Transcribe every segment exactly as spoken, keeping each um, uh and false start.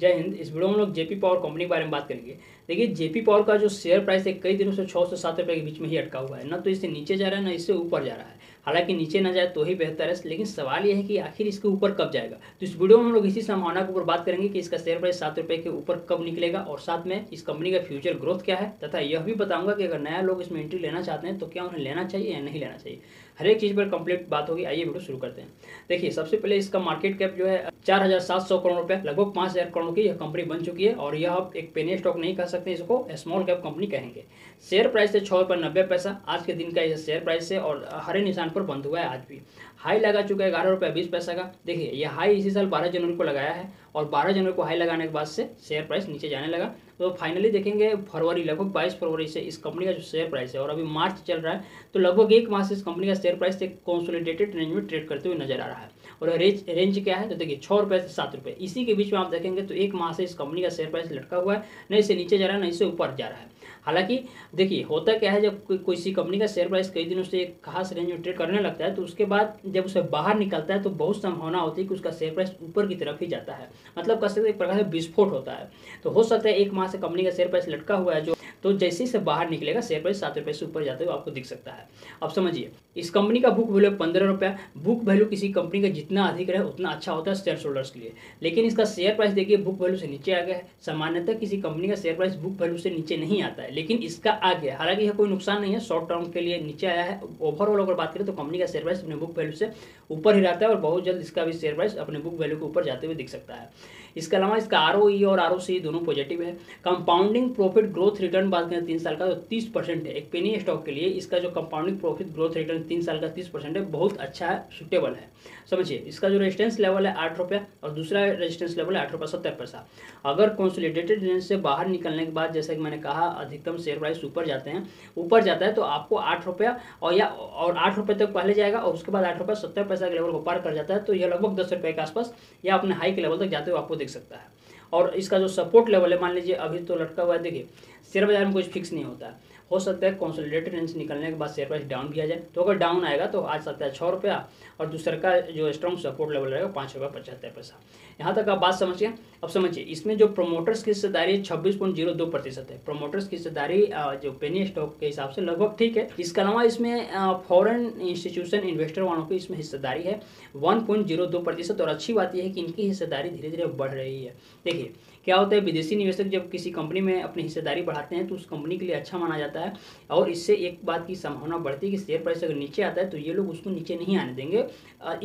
जय हिंद। इस वीडियो में हम लोग जेपी पावर कंपनी के बारे में बात करेंगे। देखिए जेपी पावर का जो शेयर प्राइस है कई दिनों से छः से सात रुपये के बीच में ही अटका हुआ है, ना तो इससे नीचे जा रहा है ना इससे ऊपर जा रहा है। हालांकि नीचे ना जाए तो ही बेहतर है, लेकिन सवाल यह है कि आखिर इसके ऊपर कब जाएगा। तो इस वीडियो में हम लोग इसी संभावना के ऊपर बात करेंगे कि इसका शेयर प्राइस सात रुपये के ऊपर कब निकलेगा और साथ में इस कंपनी का फ्यूचर ग्रोथ क्या है, तथा यह भी बताऊंगा कि अगर नया लोग इसमें एंट्री लेना चाहते हैं तो क्या उन्हें लेना चाहिए या नहीं लेना चाहिए। हर एक चीज़ पर कंप्लीट बात होगी। आइए वीडियो शुरू करते हैं। देखिए सबसे पहले इसका मार्केट कैप जो है चार हज़ार सात सौ करोड़ रुपये, लगभग पाँच हज़ार करोड़ की यह कंपनी बन चुकी है और यह आप एक पेनी स्टॉक नहीं कह सकते, इसको स्मॉल कैप कंपनी कहेंगे। शेयर प्राइस है छः रुपये नब्बे पैसा आज के दिन का यह शेयर प्राइस है और हरे निशान पर बंद हुआ है। आज भी हाई लगा चुका है ग्यारह रुपये बीस पैसा का। देखिए यह हाई इसी साल बारह जनवरी को लगाया है और बारह जनवरी को हाई लगाने के बाद से शेयर प्राइस नीचे जाने लगा। तो फाइनली देखेंगे फरवरी, लगभग बाईस फरवरी से इस कंपनी का जो शेयर प्राइस है और अभी मार्च चल रहा है तो लगभग एक माह से इस कंपनी का शेयर प्राइस एक कंसोलिडेटेड रेंज में ट्रेड करते हुए नजर आ रहा है। और रेंज रेंज क्या है तो देखिए छः रुपये से सात रुपये इसी के बीच में आप देखेंगे। तो एक माह से इस कंपनी का शेयर प्राइस लटका हुआ है, न इससे नीचे जा रहा है न इससे ऊपर जा रहा है। हालांकि देखिए होता क्या है, जब कोई किसी कंपनी का शेयर प्राइस कई दिनों से एक खास रेंज में ट्रेड करने लगता है तो उसके बाद जब उसे बाहर निकलता है तो बहुत संभावना होती है कि उसका शेयर प्राइस ऊपर की तरफ ही जाता है, मतलब कह सकते हैं एक प्रकार से विस्फोट होता है। तो हो सकता है एक माह से कंपनी का शेयर प्राइस लटका हुआ है जो, तो जैसे ही से बाहर निकलेगा शेयर प्राइस सात रुपये से ऊपर जाते हुए आपको दिख सकता है। अब समझिए इस कंपनी का बुक वैल्यू पंद्रह रुपया, बुक वैल्यू किसी कंपनी का जितना अधिक रहे उतना अच्छा होता है शेयर होल्डर्स के लिए, लेकिन इसका शेयर प्राइस देखिए बुक वैल्यू से नीचे आ गया है। सामान्यतः किसी कंपनी का शेयर प्राइस बुक वैल्यू से नीचे नहीं आता है, लेकिन इसका आ गया। हालांकि यह कोई नुकसान नहीं है, शॉर्ट टर्म के लिए नीचे आया है। ओवरऑल अगर बात करें तो कंपनी का शेयर प्राइस अपने बुक वैल्यू से ऊपर ही रहता है और बहुत जल्द इसका भी शेयर प्राइस अपने बुक वैल्यू के ऊपर जाते हुए दिख सकता है। इसके अलावा इसका आरओई और आरओसी दोनों पॉजिटिव है। कंपाउंडिंग प्रॉफिट ग्रोथ रिटर्न बात करें तीन साल का तो तीस परसेंट है। एक पेनी स्टॉक के लिए इसका जो कंपाउंडिंग प्रॉफिट ग्रोथ रिटर्न तीन साल का तीस परसेंट है, बहुत अच्छा है, सुटेबल है। समझिए इसका जो रेजिस्टेंस लेवल है आठ रुपया और दूसरा रेजिस्टेंस लेवल है आठ रुपया सत्तर पैसा। अगर कंसोलिडेटेड रेंज से बाहर निकलने के बाद जैसे कि मैंने कहा अधिकतम शेयर प्राइस ऊपर जाते हैं ऊपर जाता है तो आपको आठ रुपया और या और आठ रुपये तक पहले जाएगा और उसके बाद आठ रुपये सत्तर पैसा के लेवल को पार कर जाता है तो यह लगभग दस रुपये के आसपास या अपने हाई के लेवल तक जाते हुए आपको दिख सकता है। और इसका जो सपोर्ट लेवल है मान लीजिए अभी तो लटका हुआ है। देखिए शेयर बाजार में कुछ फिक्स नहीं होता है, हो सकता है कंसोलिडेटेड रेंज निकलने के बाद शेयर प्राइस डाउन भी आ जाए। तो अगर डाउन आएगा तो आज सकता है छः रुपया और दूसरे का जो स्ट्रॉन्ग सपोर्ट लेवल रहेगा पाँच रुपये पचहत्तर पैसा। यहाँ तक आप बात समझिए। अब समझिए इसमें जो प्रोमोटर्स की हिस्सेदारी छब्बीस पॉइंट जीरो दो प्रतिशत है। प्रोमोटर्स की हिस्सेदारी जो पेनी स्टॉक के हिसाब से लगभग ठीक है। इसके अलावा इसमें फॉरेन इंस्टीट्यूशन इन्वेस्टर वालों की इसमें हिस्सेदारी है वन पॉइंट जीरो दो प्रतिशत और अच्छी बात यह है कि इनकी हिस्सेदारी धीरे धीरे बढ़ रही है। देखिए क्या होता है, विदेशी निवेशक जब किसी कंपनी में अपनी हिस्सेदारी बढ़ाते हैं तो उस कंपनी के लिए अच्छा माना जाता है और इससे एक बात की संभावना बढ़ती है कि शेयर प्राइस अगर नीचे आता है तो ये लोग उसको नीचे नहीं आने देंगे,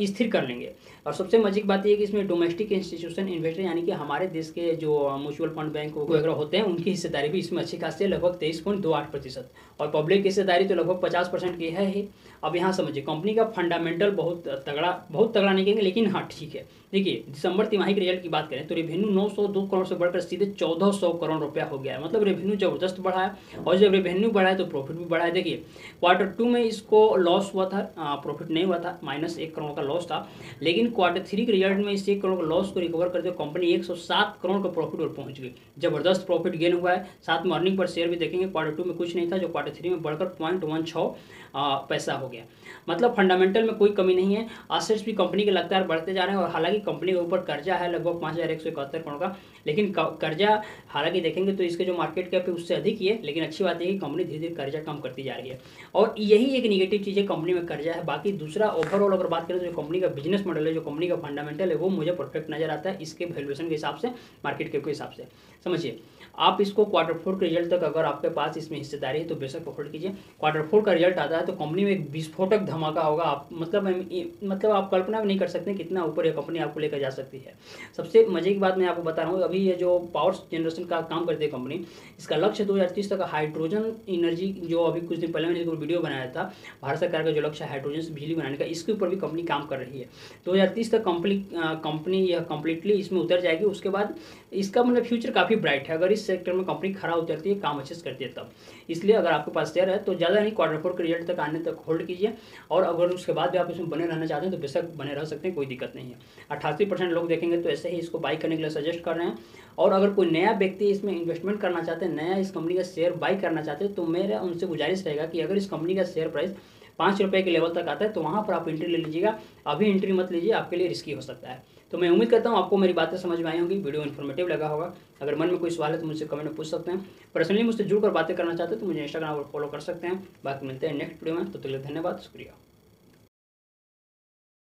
स्थिर कर लेंगे। और सबसे मजे की बात यह है कि इसमें डोमेस्टिक इंस्टीट्यूशन इन्वेस्टर यानी कि हमारे देश के जो म्यूचुअल फंड बैंक वगैरह होते हैं उनकी हिस्सेदारी भी इसमें अच्छी खासी है, लगभग तेईस पॉइंट दो आठ प्रतिशत और पब्लिक की हिस्सेदारी तो लगभग पचास परसेंट की है ही। अब यहाँ समझिए कंपनी का फंडामेंटल बहुत तगड़ा बहुत तगड़ा नहीं कहेंगे लेकिन हाँ ठीक है। देखिए दिसंबर तिमाही के रिजल्ट की बात करें तो रेवेन्यू नौ सौ दो करोड़ से बढ़कर सीधे चौदह सौ करोड़ रुपया हो गया है, मतलब रेवेन्यू जबरदस्त बढ़ा है और जब रेवेन्यू बढ़ा है तो प्रॉफिट भी बढ़ा है। देखिए क्वार्टर टू में इसको लॉस हुआ था, प्रॉफिट नहीं हुआ था, माइनस एक करोड़ का लॉस था, लेकिन क्वार्टर थ्री के रिजल्ट में इस एक करोड़ का लॉस को रिकवर करते हुए कंपनी एक सौ सात करोड़ का प्रॉफिट पर पहुंच गई। जबरदस्त प्रॉफिट गेन हुआ है। साथ में अर्निंग पर शेयर भी देखेंगे क्वार्टर टू में कुछ नहीं था जो क्वार्टर थ्री में बढ़कर पॉइंट वन छः पैसा हो गया, मतलब फंडामेंटल में कोई कमी नहीं है। असेट्स भी कंपनी के लगातार बढ़ते जा रहे हैं और हालांकि कंपनी के ऊपर कर्जा है लगभग पाँच हज़ार एक सौ इकहत्तर करोड़ का, लेकिन कर्जा हालांकि देखेंगे तो इसके जो मार्केट कैप है उससे अधिक ही है, लेकिन अच्छी बात है कि कंपनी धीरे धीरे कर्जा कम करती जा रही है और यही एक निगेटिव चीज़ है, कंपनी में कर्जा है। बाकी दूसरा ओवरऑल अगर बात करें तो जो कंपनी का बिजनेस मॉडल है जो कंपनी का फंडामेंटल है वो मुझे परफेक्ट नजर आता है इसके वैल्यूएशन के हिसाब से, मार्केट कैप के हिसाब से। समझिए आप इसको क्वार्टर फोर के रिजल्ट तक अगर आपके पास इसमें हिस्सेदारी है तो बेशक होल्ड कीजिए। क्वार्टर फोर का रिजल्ट आता है तो कंपनी में एक विस्फोटक धमाका होगा, आप मतलब मतलब आप कल्पना भी नहीं कर सकते कितना ऊपर ये कंपनी आपको लेकर जा सकती है। सबसे मजे की बात मैं आपको बता रहा हूँ, अभी ये जो पावर जनरेशन का काम करती है कंपनी, इसका लक्ष्य दो हज़ार तीस तक हाइड्रोजन एनर्जी जो अभी कुछ दिन पहले मैंने इसको वीडियो बनाया था, भारत सरकार का जो लक्ष्य है हाइड्रोजन से बिजली बनाने का, इसके ऊपर भी कंपनी काम कर रही है। दो हज़ार तीस तक कंपनी कंपनी यह कम्प्लीटली इसमें उतर जाएगी। उसके बाद इसका मतलब फ्यूचर काफ़ी ब्राइट है अगर इस सेक्टर में कंपनी खड़ा उतरती है, काम अच्छे से करती है तब। इसलिए अगर आपके पास शेयर है तो ज़्यादा नहीं, क्वार्टर फोर के रिजल्ट तक आने तक होल्ड कीजिए और अगर उसके बाद भी आप इसमें बने रहना चाहते हैं तो बेशक बने रह सकते हैं, कोई दिक्कत नहीं है। अट्ठासी परसेंट लोग देखेंगे तो ऐसे ही इसको बाई करने के लिए सजेस्ट कर रहे हैं और अगर कोई नया व्यक्ति इसमें इन्वेस्टमेंट करना चाहते हैं, नया इस कंपनी का शेयर बाई करना चाहते हैं तो मेरा उनसे गुजारिश रहेगा कि अगर इस कंपनी का शेयर प्राइस पाँच रुपये के लेवल तक आता है तो वहाँ पर आप एंट्री ले लीजिएगा, अभी एंट्री मत लीजिए, आपके लिए रिस्की हो सकता है। तो मैं उम्मीद करता हूँ आपको मेरी बातें समझ में आई होंगी, वीडियो इन्फॉर्मेटिव लगा होगा। अगर मन में कोई सवाल है तो मुझसे कमेंट में पूछ सकते हैं। पर्सनली मुझसे जुड़कर बातें करना चाहते हैं तो मुझे इंस्टाग्राम पर फॉलो कर सकते हैं। बाकी मिलते हैं नेक्स्ट वीडियो में, तब तक के लिए धन्यवाद, शुक्रिया।